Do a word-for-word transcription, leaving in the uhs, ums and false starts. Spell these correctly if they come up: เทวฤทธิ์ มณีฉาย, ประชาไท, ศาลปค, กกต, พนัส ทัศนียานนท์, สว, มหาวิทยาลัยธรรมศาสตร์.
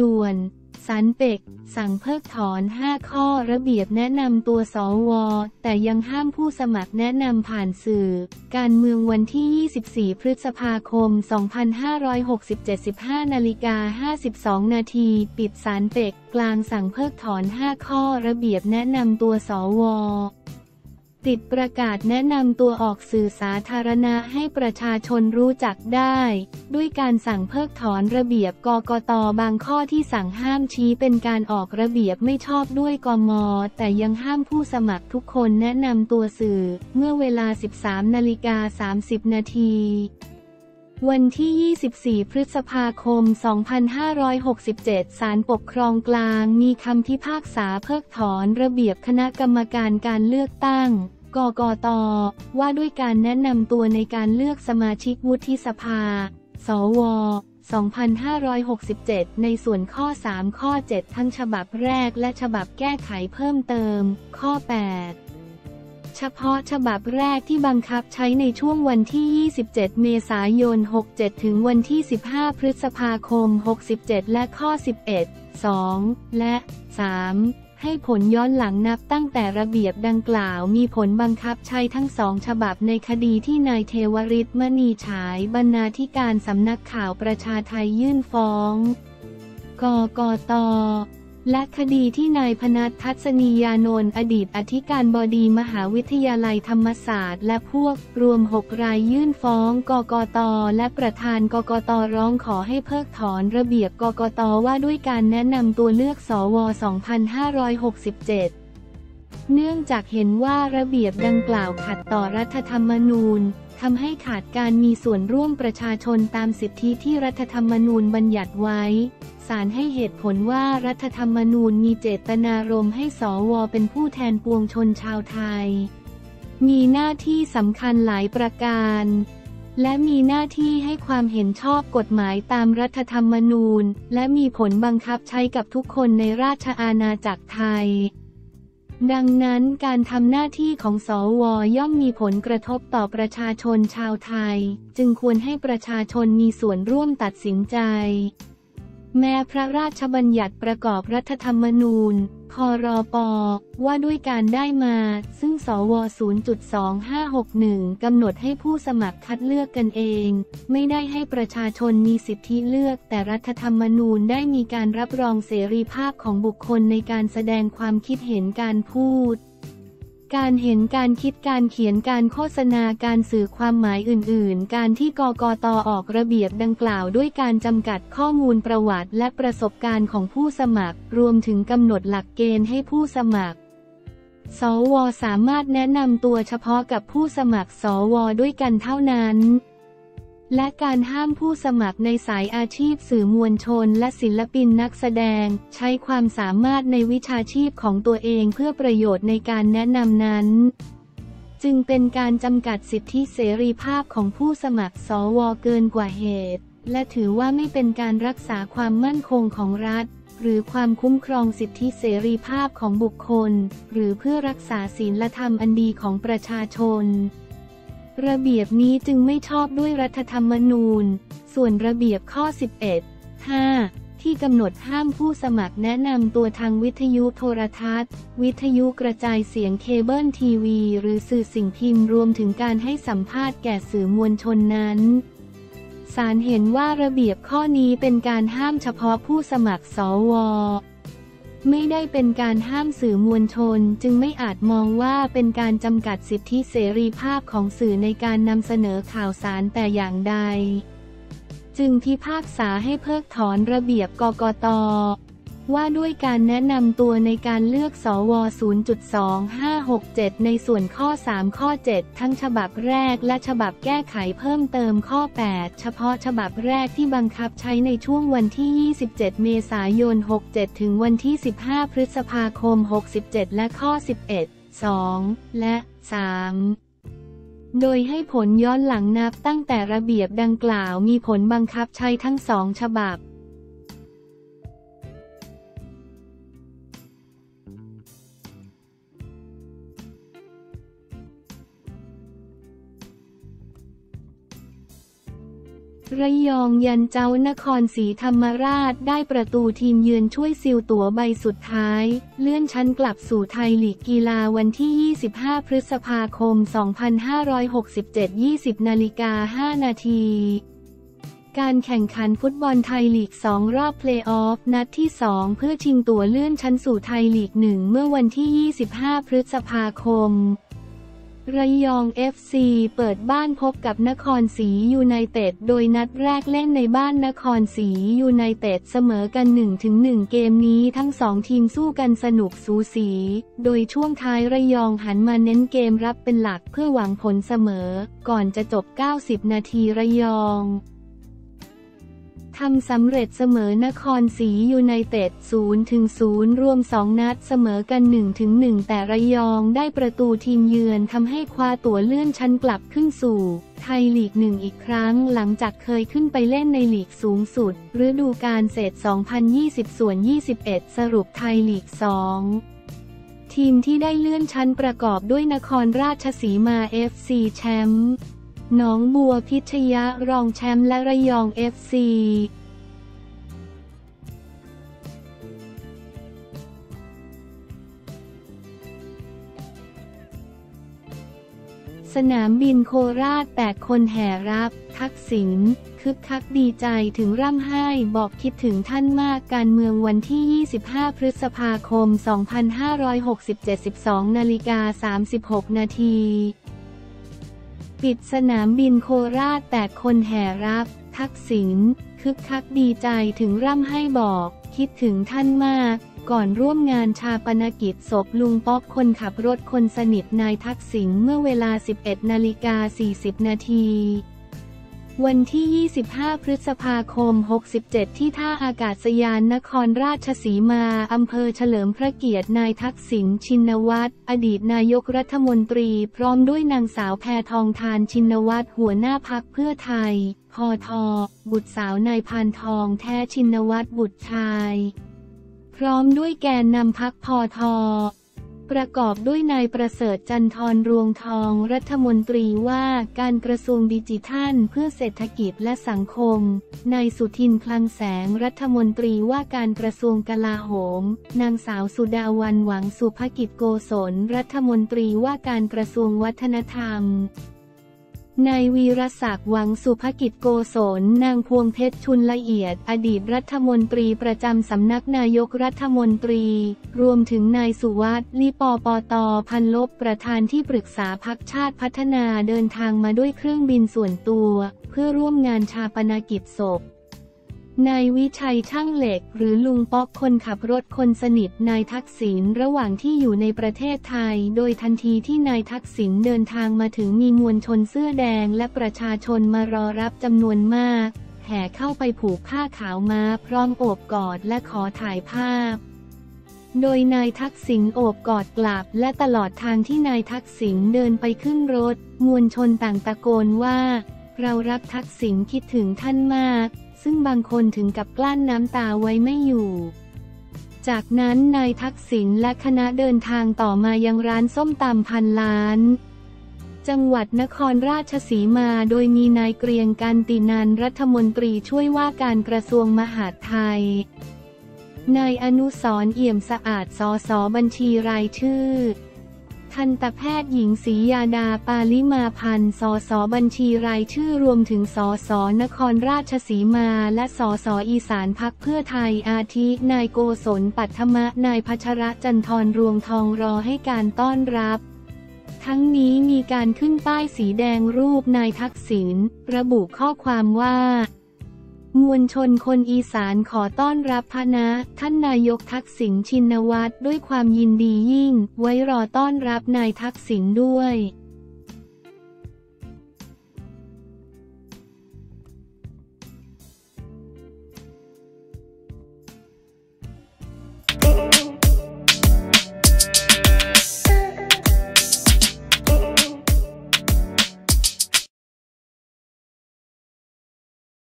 ด่วนศาลเป็กสั่งเพิกถอนห้าข้อระเบียบแนะนำตัวสวแต่ยังห้ามผู้สมัครแนะนำผ่านสื่อการเมืองวันที่ยี่สิบสี่พฤษภาคมสองพันห้าร้อยหกสิบเจ็ด สิบห้านาฬิกาห้าสิบสองนาทีปิดศาลเป็กกลางสั่งเพิกถอนห้าข้อระเบียบแนะนำตัวสวติดประกาศแนะนำตัวออกสื่อสาธารณะให้ประชาชนรู้จักได้ด้วยการสั่งเพิกถอนระเบียบกกต.บางข้อที่สั่งห้ามชี้เป็นการออกระเบียบไม่ชอบด้วยกม.แต่ยังห้ามผู้สมัครทุกคนแนะนำตัวสื่อเมื่อเวลา สิบสามนาฬิกาสามสิบนาทีวันที่ยี่สิบสี่พฤษภาคมสองพันห้าร้อยหกสิบเจ็ดศาลปกครองกลางมีคำพิพากษาเพิกถอนระเบียบคณะกรรมการการเลือกตั้งกกต.ว่าด้วยการแนะนำตัวในการเลือกสมาชิกวุฒิสภาสวสองพันห้าร้อยหกสิบเจ็ดในส่วนข้อสามข้อเจ็ดทั้งฉบับแรกและฉบับแก้ไขเพิ่มเติมข้อแปดเฉพาะฉบับแรกที่บังคับใช้ในช่วงวันที่ยี่สิบเจ็ดเมษายนหกสิบเจ็ดถึงวันที่สิบห้าพฤษภาคมหกสิบเจ็ดและข้อสิบเอ็ด สอง และ สามให้ผลย้อนหลังนับตั้งแต่ระเบียบดังกล่าวมีผลบังคับใช้ทั้งสองฉบับในคดีที่นายเทวฤทธิ์ มณีฉายบรรณาธิการสำนักข่าวประชาไทยยื่นฟ้องกกต.และคดีที่นายพนัส ทัศนียานนท์อดีตอธิการบดีมหาวิทยาลัยธรรมศาสตร์และพวกรวมหกรายยื่นฟ้องกกต.และประธานกกต.ร้องขอให้เพิกถอนระเบียบกกต.ว่าด้วยการแนะนำตัวเลือกสวสองพันห้าร้อยหกสิบเจ็ดเนื่องจากเห็นว่าระเบียบดังกล่าวขัดต่อรัฐธรรมนูญทำให้ขาดการมีส่วนร่วมประชาชนตามสิทธิที่รัฐธรรมนูญบัญญัติไว้ศาลให้เหตุผลว่ารัฐธรรมนูญมีเจตนารมณ์ให้สวเป็นผู้แทนปวงชนชาวไทยมีหน้าที่สำคัญหลายประการและมีหน้าที่ให้ความเห็นชอบกฎหมายตามรัฐธรรมนูญและมีผลบังคับใช้กับทุกคนในราชอาณาจักรไทยดังนั้นการทำหน้าที่ของสวย่อมมีผลกระทบต่อประชาชนชาวไทยจึงควรให้ประชาชนมีส่วนร่วมตัดสินใจแม้พระราชบัญญัติประกอบรัฐธรรมนูญครป.ว่าด้วยการได้มาซึ่งสว ศูนย์จุดสองห้าหกหนึ่ง กำหนดให้ผู้สมัครคัดเลือกกันเองไม่ได้ให้ประชาชนมีสิทธิเลือกแต่รัฐธรรมนูญได้มีการรับรองเสรีภาพของบุคคลในการแสดงความคิดเห็นการพูดการเห็นการคิดการเขียนการโฆษณาการสื่อความหมายอื่นๆการที่กกต.ออกระเบียบดังกล่าวด้วยการจำกัดข้อมูลประวัติและประสบการณ์ของผู้สมัครรวมถึงกำหนดหลักเกณฑ์ให้ผู้สมัครสว.สามารถแนะนำตัวเฉพาะกับผู้สมัครสว.ด้วยกันเท่านั้นและการห้ามผู้สมัครในสายอาชีพสื่อมวลชนและศิลปินนักแสดงใช้ความสามารถในวิชาชีพของตัวเองเพื่อประโยชน์ในการแนะนำนั้นจึงเป็นการจำกัดสิทธิเสรีภาพของผู้สมัครสวเกินกว่าเหตุและถือว่าไม่เป็นการรักษาความมั่นคงของรัฐหรือความคุ้มครองสิทธิเสรีภาพของบุคคลหรือเพื่อรักษาศีลธรรมอันดีของประชาชนระเบียบนี้จึงไม่ชอบด้วยรัฐธรรมนูญส่วนระเบียบข้อสิบเอ็ด ห้าที่กำหนดห้ามผู้สมัครแนะนำตัวทางวิทยุโทรทัศน์วิทยุกระจายเสียงเคเบิลทีวีหรือสื่อสิ่งพิมพ์รวมถึงการให้สัมภาษณ์แก่สื่อมวลชนนั้นศาลเห็นว่าระเบียบข้อนี้เป็นการห้ามเฉพาะผู้สมัครสวไม่ได้เป็นการห้ามสื่อมวลชนจึงไม่อาจมองว่าเป็นการจำกัดสิทธิเสรีภาพของสื่อในการนำเสนอข่าวสารแต่อย่างใดจึงพิพากษาให้เพิกถอนระเบียบกกต.ว่าด้วยการแนะนำตัวในการเลือกสว ศูนย์จุดสองห้าหกเจ็ด ในส่วนข้อสามข้อเจ็ดทั้งฉบับแรกและฉบับแก้ไขเพิ่มเติมข้อแปดเฉพาะฉบับแรกที่บังคับใช้ในช่วงวันที่ยี่สิบเจ็ดเมษายนหกสิบเจ็ดถึงวันที่สิบห้าพฤษภาคมหกสิบเจ็ดและข้อสิบเอ็ด สอง และ สามโดยให้ผลย้อนหลังนับตั้งแต่ระเบียบดังกล่าวมีผลบังคับใช้ทั้งสองฉบับ ระยองยันเจ้านครศรีธรรมราชได้ประตูทีมเยือนช่วยซิลตั๋วใบสุดท้ายเลื่อนชั้นกลับสู่ไทยลีกกีฬาวันที่ยี่สิบห้าพฤษภาคมสองพันห้าร้อยหกสิบเจ็ด ยี่สิบนาฬิกาห้านาทีการแข่งขันฟุตบอลไทยลีกสองรอบเพลย์ออฟนัดที่สองเพื่อชิงตั๋วเลื่อนชั้นสู่ไทยลีกหนึ่งเมื่อวันที่ยี่สิบห้าพฤษภาคมระยอง เอฟ ซี เปิดบ้านพบกับนครศรียูไนเต็ดโดยนัดแรกเล่นในบ้านนครศรียูไนเต็ดเสมอกัน หนึ่งต่อหนึ่ง เกมนี้ทั้งสองทีมสู้กันสนุกสูสีโดยช่วงท้ายระยองหันมาเน้นเกมรับเป็นหลักเพื่อหวังผลเสมอก่อนจะจบเก้าสิบนาทีระยองทำสำเร็จเสมอนครศรียูไนเต็ด ศูนย์ต่อศูนย์ รวมสองนัดเสมอกัน หนึ่งต่อหนึ่ง แต่ระยองได้ประตูทีมเยือนทำให้คว้าตั๋วเลื่อนชั้นกลับขึ้นสู่ไทยลีกหนึ่งอีกครั้งหลังจากเคยขึ้นไปเล่นในลีกสูงสุดฤดูกาลเศษ สองพันยี่สิบ ยี่สิบเอ็ด สรุปไทยลีกสองทีมที่ได้เลื่อนชั้นประกอบด้วยนครราชสีมา เอฟ ซี แชมป์หนองบัวพิชยะรองแชมป์และระยอง เอฟ ซีสนามบินโคราชแปดคนแห่รับทักษิณคึกคักดีใจถึงร่ำไห้บอกคิดถึงท่านมากการเมืองวันที่ยี่สิบห้าพฤษภาคมสองพันห้าร้อยหกสิบเจ็ด สิบสองนาฬิกาสามสิบหกนาทีปิดสนามบินโคราชแปดคนแห่รับทักษิณคึกคักดีใจถึงร่ำไห้บอกคิดถึงท่านมากก่อนร่วมงานชาปนกิจศพลุงป๊อกคนขับรถคนสนิทนายทักษิณเมื่อเวลา สิบเอ็ดนาฬิกาสี่สิบนาทีวันที่ยี่สิบห้าพฤษภาคมหกสิบเจ็ดที่ท่าอากาศยานนครราชสีมาอำเภอเฉลิมพระเกียรตินายทักษิณชินวัตรอดีตนายกรัฐมนตรีพร้อมด้วยนางสาวแพทองธารชินวัตรหัวหน้าพรรคเพื่อไทยพท.บุตรสาวนายพานทองแท้ชินวัตรบุตรชายพร้อมด้วยแกนนำพรรคพท.ประกอบด้วยนายประเสริฐจันทร์รวงทองรัฐมนตรีว่าการกระทรวงดิจิทัลเพื่อเศรษฐกิจและสังคมนายสุทินคลังแสงรัฐมนตรีว่าการกระทรวงกลาโหมนางสาวสุดาวันหวังสุภกิจโกศลรัฐมนตรีว่าการกระทรวงวัฒนธรรมนายวีรศักดิ์หวังสุภกิจโกศลนางพวงเพชรชุนละเอียดอดีตรัฐมนตรีประจำสำนักนายกรัฐมนตรีรวมถึงนายสุวัฒน์ลิปปต.พันลบประธานที่ปรึกษาพรรคชาติพัฒนาเดินทางมาด้วยเครื่องบินส่วนตัวเพื่อร่วมงานชาปนกิจศพนายวิชัยช่างเหล็กหรือลุงป๊อกคนขับรถคนสนิทนายทักษิณระหว่างที่อยู่ในประเทศไทยโดยทันทีที่นายทักษิณเดินทางมาถึงมีมวลชนเสื้อแดงและประชาชนมารอรับจำนวนมากแห่เข้าไปผูกผ้าขาวม้าพร้อมโอบกอดและขอถ่ายภาพโดยนายทักษิณโอบกอดกลับและตลอดทางที่นายทักษิณเดินไปขึ้นรถมวลชนต่างตะโกนว่าเรารักทักษิณคิดถึงท่านมากซึ่งบางคนถึงกับกลั้นน้ำตาไว้ไม่อยู่จากนั้นนายทักษิณและคณะเดินทางต่อมายังร้านส้มตำพันล้านจังหวัดนครราชสีมาโดยมีนายเกรียงกันตินันรัฐมนตรีช่วยว่าการกระทรวงมหาดไทยนายอนุสรณ์เอี่ยมสะอาดสสบัญชีรายชื่อทันตแพทย์หญิงศรียาดาปาลิมาพันธ์สสบัญชีรายชื่อรวมถึงสสนครราชสีมาและสสอีสานพรรคเพื่อไทยอาทินายโกศลปัทมะนายพัชรจันทร์รวงทองรอให้การต้อนรับทั้งนี้มีการขึ้นป้ายสีแดงรูปนายทักษิณระบุข้อความว่ามวลชนคนอีสานขอต้อนรับพระนะท่านนายกทักษิณชินวัตรด้วยความยินดียิ่งไว้รอต้อนรับนายทักษิณด้วย